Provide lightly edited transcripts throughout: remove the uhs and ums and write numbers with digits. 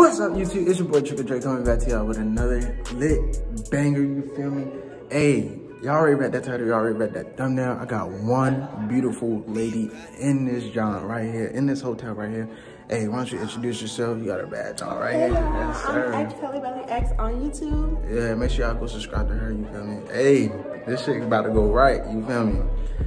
What's up, YouTube? It's your boy Trigga Trey coming back to y'all with another lit banger, you feel me? Hey, y'all already read that title, y'all already read that thumbnail. I got one beautiful lady in this joint right here, in this hotel right here. Hey, why don't you introduce yourself? You got a badge on right here. Yes, sir. I'm Telly Belly X on YouTube. Yeah, make sure y'all go subscribe to her, you feel me? Hey, this shit about to go right, you feel me?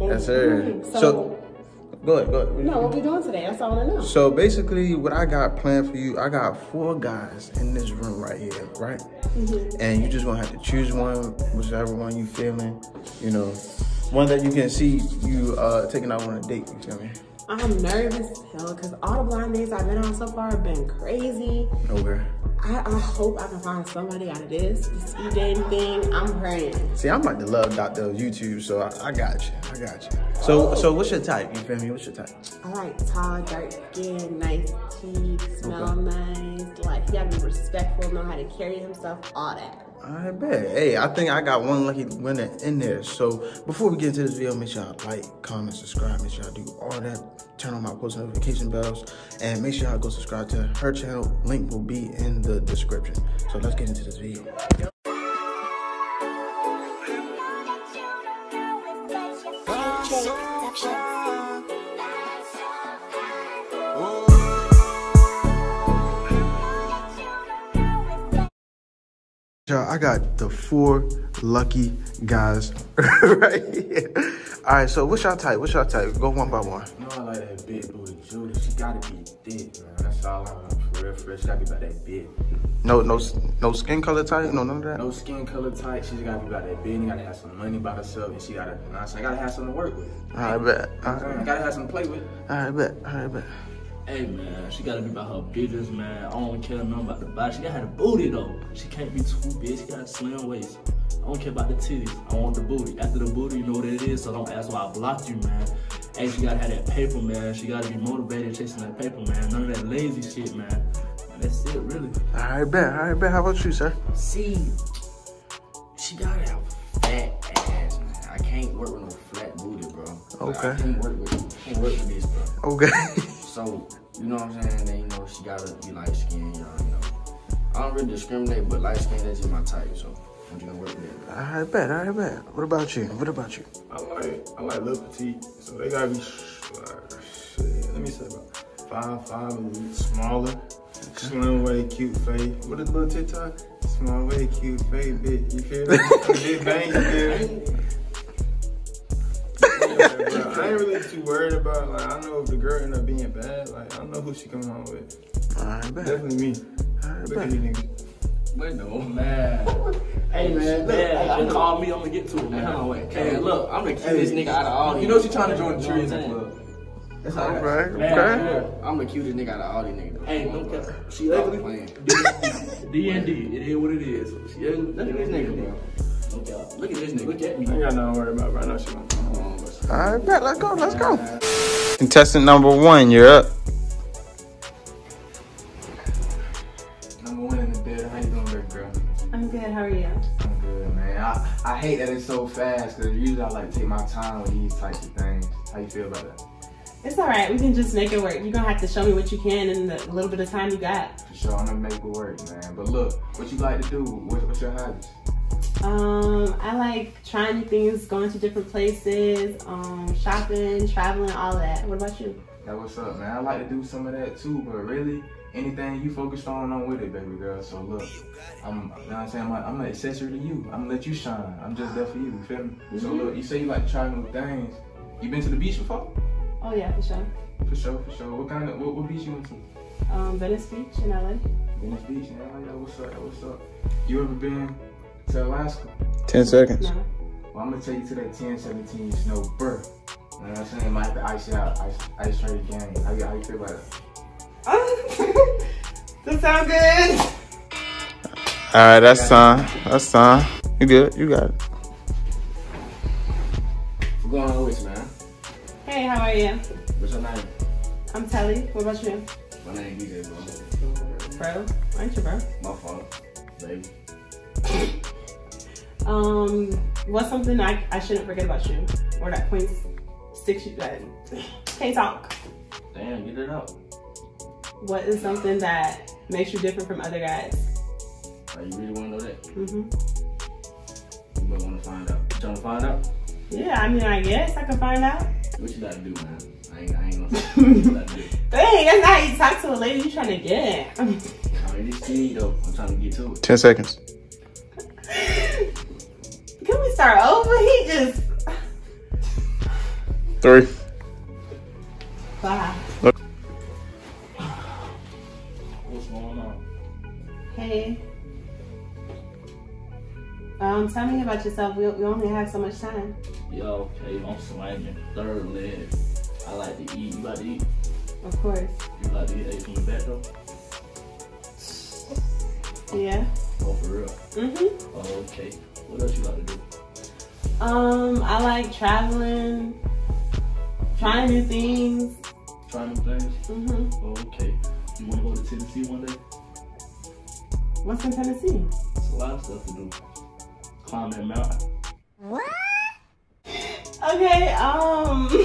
Yes, sir. So Go ahead. No, what we doing today? That's all I know. So basically, what I got planned for you, I got 4 guys in this room right here, right? Mm-hmm. And you just gonna have to choose one, whichever one you feeling, you know, one that you can see you taking out on a date. You feel me? I'm nervous as hell because all the blind dates I've been on so far have been crazy. Okay. I hope I can find somebody out of this dating thing. I'm praying. See, I'm like the love doctor of YouTube, so I got you. I got you. So, so what's your type? You feel me? What's your type? I like tall, dark skin, nice teeth, smell nice. Like, he gotta be respectful, know how to carry himself, all that. I bet. Hey, I think I got one lucky winner in there. So before we get into this video, make sure y'all like, comment, subscribe. Make sure y'all do all that. Turn on my post notification bells. And make sure y'all go subscribe to her channel. Link will be in the description. So let's get into this video. Y'all, I got the 4 lucky guys right here. All right, so what's y'all type? What's y'all type? Go one by one. You know I like that big booty Judy. She gotta be thick, man. That's all I want, for real, for real. She gotta be about that big. No skin color type? No, none of that? No skin color type. She just gotta be about that big. You gotta have some money by herself, and she gotta, you know what I'm saying? Gotta have something to work with. I bet. I gotta have something to play with. I bet. I bet. Hey man, she gotta be about her business, man. I don't care nothing about the body. She gotta have the booty though. She can't be too big. She gotta have slim waist. I don't care about the titties. I want the booty. After the booty, you know what it is. So don't ask why I blocked you, man. Hey, she gotta have that paper, man. She gotta be motivated chasing that paper, man. None of that lazy shit, man. That's it, really. All right, bet. All right, bet. How about you, sir? See, she gotta have a fat ass, man. I can't work with no flat booty, bro. Okay. Like, I can't work with this, bro. Okay. So, you know what I'm saying? Then, you know, she gotta be light skinned, y'all, you know. I don't really discriminate, but light skinned, that's just my type, so I'm just gonna work with it. I bet, I bet. What about you? What about you? I like little petite, so they gotta be, let me say about 5'5", a little smaller, slim waist, cute face. What is little TikTok? Small waist, cute face, bitch, you feel me? Big bang, you feel me? I ain't really too worried about, like, I know if the girl end up being bad, like, I know who she come home with. I bet. Definitely me. I bet. Look at you niggas. Wait, no, man. Hey, man, man, you call me, I'm gonna get to it, man. Hold on, wait. Hey, look, I'm the cutest nigga out of all these. You know she trying to join the trees and club. That's all right. Man, I'm the cutest nigga out of all these niggas. Hey, no cap. She ugly. D&D, it is what it is. She ugly. Look at this nigga, bro. Look at this nigga. Look at me. I ain't got nothing to worry about right now. She gonna come home. All right, bet. Let's go. Let's go. Contestant number 1, you're up. Number 1 in the bed. How you doing, girl? I'm good. How are you? I'm good, man. I hate that it's so fast because usually I like to take my time with these types of things. How you feel about that? It's all right. We can just make it work. You're gonna have to show me what you can in the little bit of time you got. For sure, I'm gonna make it work, man. But look, what you like to do? What's your hobbies? I like trying new things, going to different places, shopping, traveling, all that. What about you? That what's up, man. I like to do some of that too, but really, anything you focused on, I'm with it, baby girl. So look, I'm an accessory to you. I'm gonna let you shine. I'm just there for you, you feel me? Mm-hmm. So look, you say you like to try new things. You been to the beach before? Oh yeah, for sure. For sure, for sure. What kind of, what beach you went to? Venice Beach in LA. Venice Beach in LA, what's up, what's up? You ever been to Alaska? 10 seconds. No. Well, I'm gonna take you to that 10-17 snow burr. You know what I'm saying? You might have to ice it out, ice try the game. How you feel about it? Oh, that sound good. All right, that's time. That's time. You good? You got it. What's going on with you, man? Hey, how are you? What's your name? I'm Telly. What about you? My name is DJ, bro. Bro? Aren't you, bro? My fault, baby. What's something I shouldn't forget about you? Or that point 6 you got? Can't talk. Damn, get it up. What is something that makes you different from other guys. Oh, you really want to know that? Mm-hmm. You might want to find out. You trying to find out? Yeah, I mean, I guess I can find out. What you got to do, man? I ain't gonna say what you got to do. Dang, that's not how you talk to a lady you trying to get. I already see you, though. I'm trying to get to it. 10 seconds. Can we start over? He just... 3. 5. What's going on? Hey. Tell me about yourself. We only have so much time. Yo, okay, I'm slanging. 3rd leg. I like to eat. You like to eat? Of course. You like to eat eggs from the back though? Yeah. Oh, for real? Mm-hmm. Oh, okay. What else you like to do? I like traveling, trying new things. Trying new things? Mm-hmm. Oh, okay. You want to go to Tennessee one day? What's in Tennessee? It's a lot of stuff to do. Climb that mountain. What? Okay,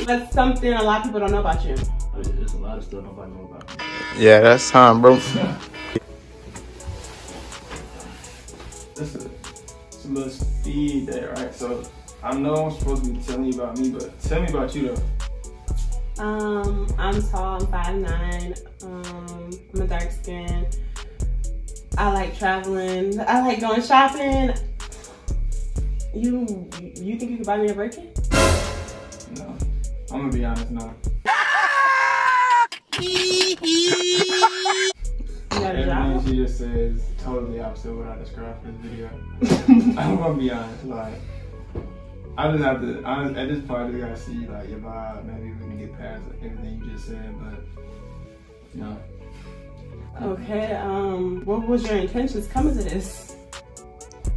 that's something a lot of people don't know about you. There's a lot of stuff nobody knows about me. Yeah, that's time, bro. It's a little speed day, right? So I know I'm supposed to be telling you about me, but tell me about you though. I'm tall, I'm 5'9". I'm a dark skin. I like traveling. I like going shopping. You think you can buy me a Birkin? No, I'm gonna be honest, no. Everything she just says is totally opposite of what I described in this video. I'm gonna be honest, like, I just have to, at this point, I just gotta see, like, your vibe, maybe we can get past like, everything you just said, but, no. Okay, what was your intentions coming to this?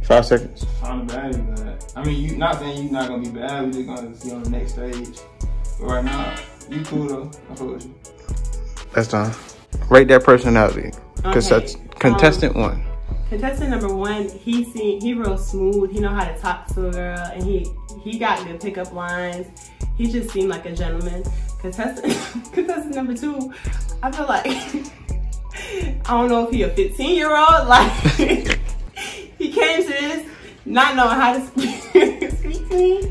5 seconds. I'm bad at that. I mean, you not saying you're not gonna be bad, we're just gonna see on the next stage. But right now, you cool though. I told you. That's time. Rate that personality. Because okay. That's contestant 1. Contestant number 1, he real smooth, he know how to talk to a girl, and he got good pickup lines. He just seemed like a gentleman. Contestant number 2, I feel like I don't know if he a 15-year-old, like he came to this not knowing how to speak to me.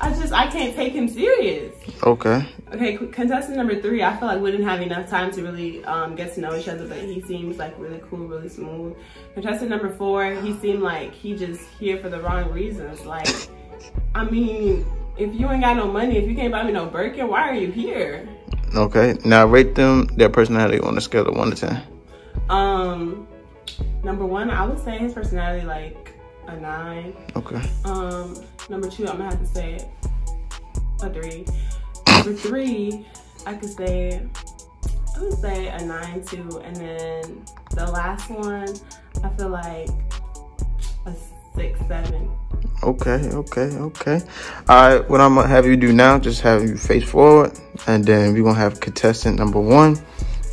I can't take him serious. Okay. Okay, contestant number 3, I feel like we didn't have enough time to really get to know each other, but he seems like really cool, really smooth. Contestant number 4, he seemed like he just here for the wrong reasons. Like, I mean, if you ain't got no money, if you can't buy me no Birkin, why are you here? Okay, now rate them, their personality on a scale of 1 to 10. Number 1, I would say his personality like a 9. Okay. Number 2, I'm gonna have to say a 3. Number 3, I would say a 9 too. And then the last one, I feel like a 6, 7. Okay, okay, okay. All right, what I'm gonna have you do now, just have you face forward, and then we're gonna have contestant number 1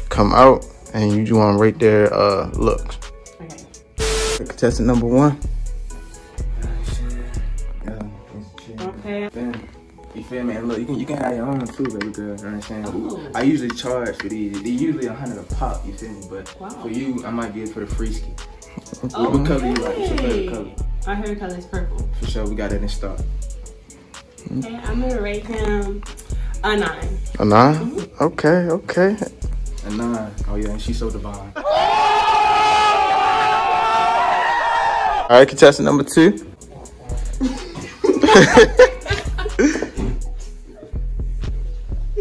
come out, and you just wanna rate their looks. Okay. Contestant number 1. Okay. You feel me? And look, you can have your own too, baby girl. You know what I'm saying? Oh. I usually charge for these. They're usually $100 a pop. You feel me? But wow, for you, I might get it for the free ski. Oh, what color you like? What's your favorite color? My favorite color is purple. For sure, we got it in stock. Okay, I'm gonna rate him a 9. A 9? Mm-hmm. Okay, okay. A 9. Oh yeah, and she's so divine. All right, contestant number 2.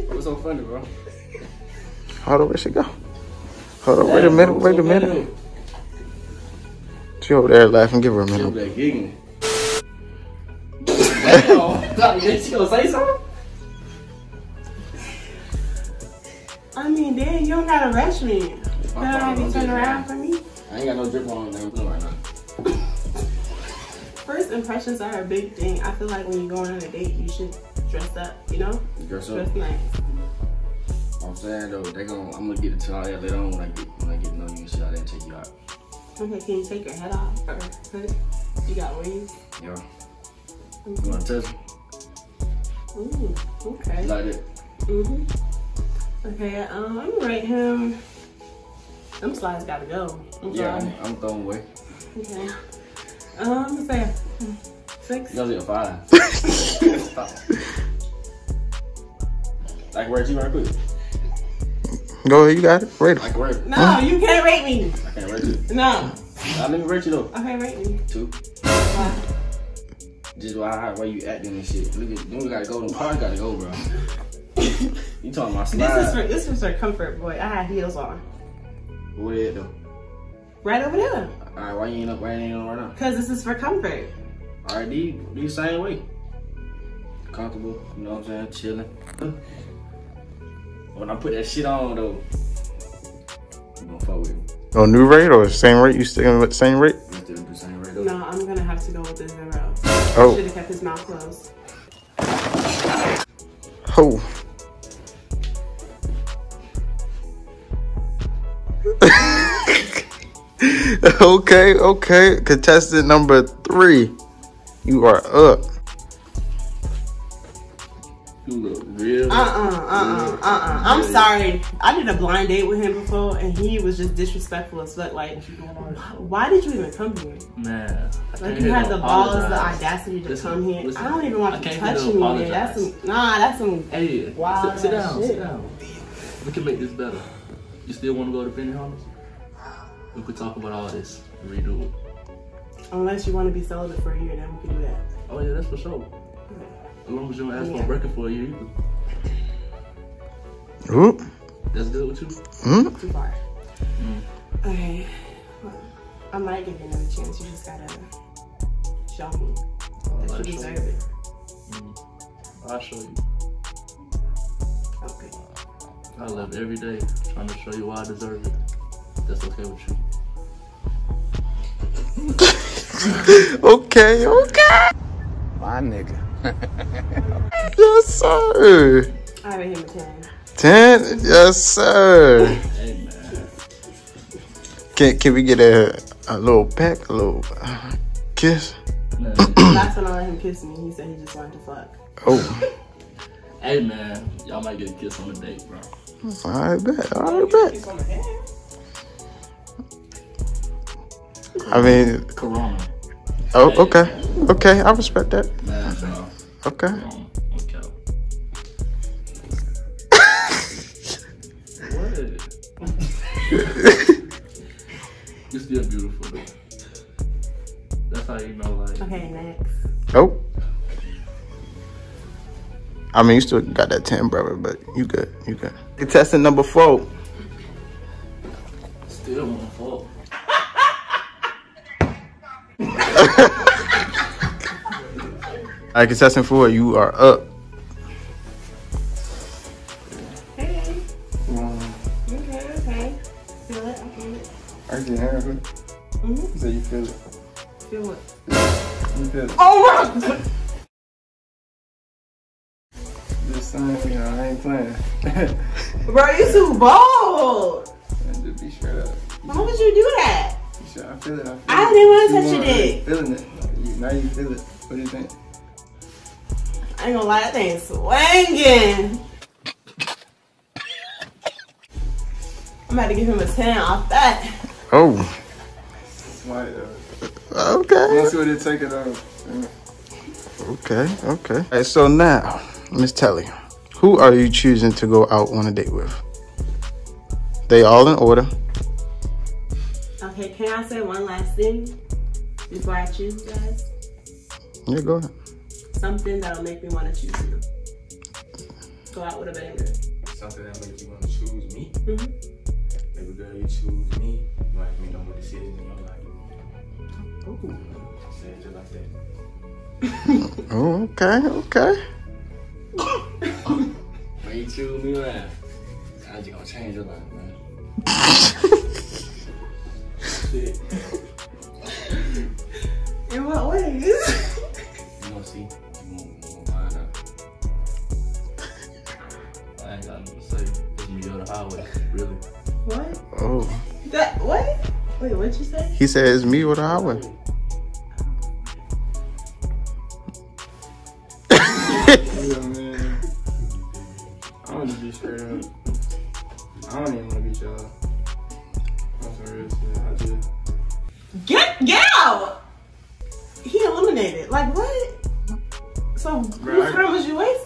What's so funny, bro? Hold on, where she go? Hold on, wait a minute. She over there laughing, give her a minute. She over there giggling. Did she gonna say something? I mean, then you don't gotta rush me. You don't be turning around for me. I ain't got no drip on there right now. First impressions are a big thing. I feel like when you go on a date, you should dress up, you know? Dress up. Dress nice. I'm saying though, I'm gonna get to all that later on when I get to know you and shit. I didn't take you out. Okay, can you take your head off or hood? You got waves? Yeah. Mm-hmm. You wanna touch me? Ooh, okay. You like it? Mm-hmm. Okay, I'm gonna rate him Them slides gotta go. I'm throwing away. Okay. I'm saying 6. No, it's 5. Like, rate you right quick. Go ahead, you got it. Rate it. Like, rate. No, you can't rate me. I can't rate you. No. I'll let me rate you though. Okay, rate me. 2. Why? Just why you acting and shit. Look at, you gotta go. The car gotta go, bro. You talking about slide? This is for comfort, boy. I had heels on. Where is it though? Right over there. Alright, why you ain't up? Why ain't on right now? Cause this is for comfort. Alright, these same way. Comfortable, you know what I'm saying? Chilling. When I put that shit on though, you gonna fuck with me. Oh, new rate or same rate? You sticking with the same rate? I'm still with the same rate though. No, I'm gonna have to go with the 0. Oh. Should have kept his mouth closed. Oh. Okay, okay. Contestant number 3. You are up. You look real. I'm sorry. I did a blind date with him before, and he was just disrespectful as fuck. Like, why did you even come here? Man, like you had the balls, the audacity to come here. I don't even want you touching me. Man. That's some. Hey, wow. Sit down. Sit down. We can make this better. You still want to go to Benny Holland's? We could talk about all this and redo it. Unless you want to be celibate for a year, then we can do that. Oh yeah, that's for sure. Okay. As long as you don't ask for a record for a year, you can. Oop. That's good with you? Mm. Too far. Mm. Okay. Well, I might give you another chance. You just gotta show me that you deserve it. Mm. I'll show you. Okay. I live every day trying to show you why I deserve it. That's okay with you. Okay, okay. My nigga. Yes, sir. I rate him a 10. 10? Yes, sir. Hey, man. Can we get a little peck, a little kiss? No, last time I let him kiss me, he said he just wanted to fuck. Oh. Hey, man. Y'all might get a kiss on a date, bro. I bet. I bet. Kiss on the head. I mean, Corona. Oh, okay. Okay, I respect that. Nah, bro. Okay. Corona. Okay. What? You're still beautiful, though. That's how you know, like. Okay, next. Oh. I mean, you still got that 10, brother, but you good. You good. Contestant number 4. Still 1-4. Alright, contestant 4, you are up. Hey. Okay, okay. Feel it? I feel it. I can hear it. Mm-hmm. So you feel it. Feel what? You feel it. Oh my God! Just sign for y'all, I ain't playing. Bro, you too bold! Just be straight up. Why would you do that? I feel it. I didn't want to touch your dick. Feeling it. Now you feel it. What do you think? I ain't gonna lie, that thing's swinging. I'm about to give him a 10 off that. Oh. Smart, though. Okay. Let's see what it take it out. Okay, okay. All right, so now, Miss Telly, who are you choosing to go out on a date with? They all in order. Okay, can I say one last thing before I choose, guys? Yeah, go ahead. Something that'll make me want to choose you. Go out with a banger. Something that'll make you want to choose me? Mm-hmm. Baby girl, you choose me. You might make no more decisions in your life. Ooh. Say it just like that. Oh, okay, okay. When you choose me, man, I just gonna change your life, man. In what way? You gonna see. You won't find out. I ain't got nothing to say. It's me on the highway, really. What? Oh. That what? Wait, what'd you say? He said it's me on the highway. Yeah, man. I wanna be straight up. I don't even wanna be y'all.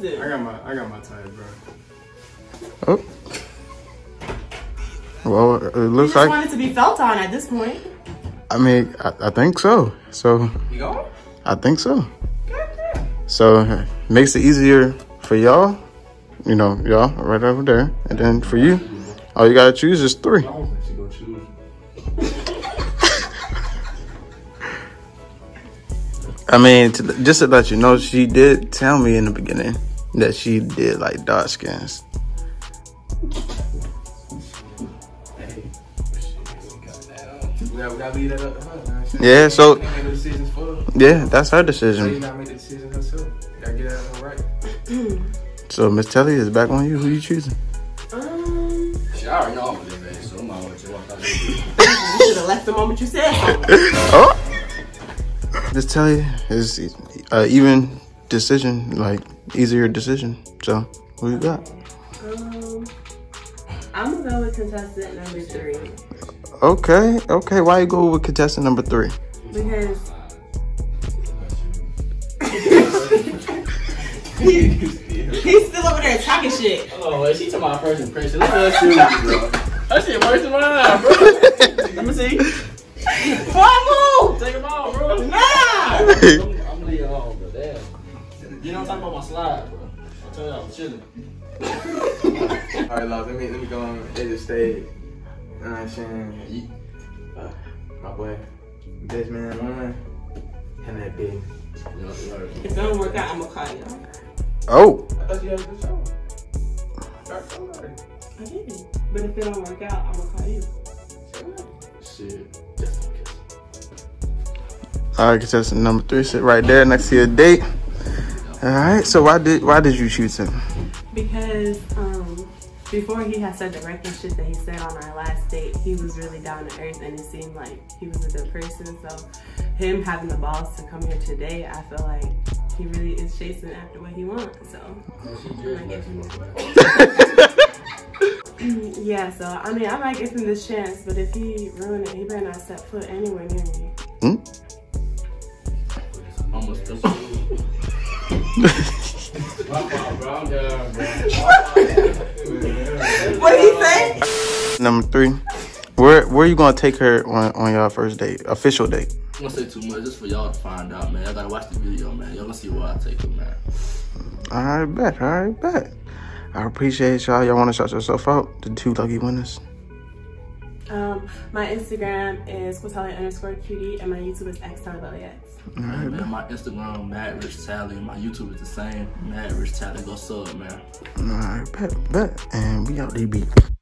it? I got my tie, bro. Oh. Well, it looks like. You want it to be felt on at this point. I mean, I think so. So. You going? I think so. Gotcha. So makes it easier for y'all. You know, y'all right over there, and then for you, all you gotta choose is 3. I mean, just to let you know, she did tell me in the beginning that she did like dark skins. Yeah, so yeah, that's her decision. So Miss Telly is back on you. Who you choosing? You should have left the moment you said. Oh. Just tell you, it's even decision, like easier decision. So, what you got? I'm gonna go with contestant number 3. Okay, okay. Why you go with contestant number 3? Because he's still over there talking shit. Oh, she talking about first impression. Look at her shoes, bro. That shit worse than mine, bro. Let me see. Before I move! Take them all, bro. Nah! I'm gonna leave it all, bro. Damn. You know what I'm talking about, my slide, bro. I told you I was chilling. Alright, love, let me go on edge of stage. You know what I'm saying? My boy. Best man, woman. And that bitch. If it don't work out, I'm gonna call y'all. Oh! I thought you had a good show. Start somebody. I did. But if it don't work out, I'm gonna call you. Shit. Alright, contestant number 3, sit right there next to your date. Alright, so why did you choose him? Because before he had said the reckless shit that he said on our last date, he was really down to earth and it seemed like he was a good person. So him having the balls to come here today, I feel like he really is chasing after what he wants. So yeah, so I mean, I might give him this chance, but if he ruin it, he better not step foot anywhere near me. Mm? Almost this What did he say? Number 3. Where are you gonna take her on your first date? Official date. I'm gonna say too much, just for y'all to find out, man. I gotta watch the video, man. Y'all gonna see where I take her, man. Alright, bet, alright, bet. I appreciate y'all. Y'all want to shout yourself out? The 2 lucky winners. My Instagram is quatali_cutie and my YouTube is xquatali. Alright, man. My Instagram, Mad Rich Tally. My YouTube is the same, Mad Rich Tally. Go sub, man. Alright, bet. And we out, DB.